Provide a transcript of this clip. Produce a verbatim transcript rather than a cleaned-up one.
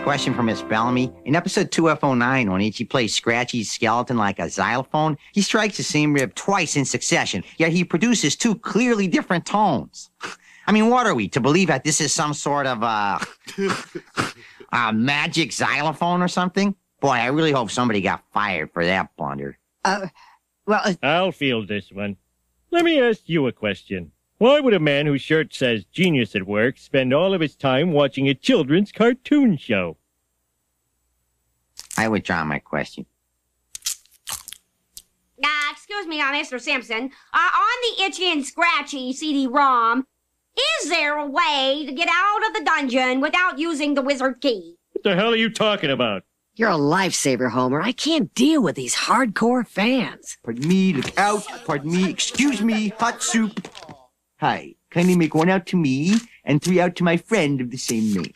Got a question for Miss Bellamy. In episode two F oh nine, when Itchy plays Scratchy's skeleton like a xylophone, he strikes the same rib twice in succession, yet he produces two clearly different tones. I mean, what are we, to believe that this is some sort of uh, a magic xylophone or something? Boy, I really hope somebody got fired for that blunder. Uh, well, uh... I'll field this one. Let me ask you a question. Why would a man whose shirt says genius at work spend all of his time watching a children's cartoon show? I withdraw my question. Uh, excuse me, uh, Mister Simpson. Uh, on the Itchy and Scratchy C D ROM, is there a way to get out of the dungeon without using the wizard key? What the hell are you talking about? You're a lifesaver, Homer. I can't deal with these hardcore fans. Pardon me, look out. Pardon me, excuse me, hot soup. Hi, kindly make one out to me and three out to my friend of the same name.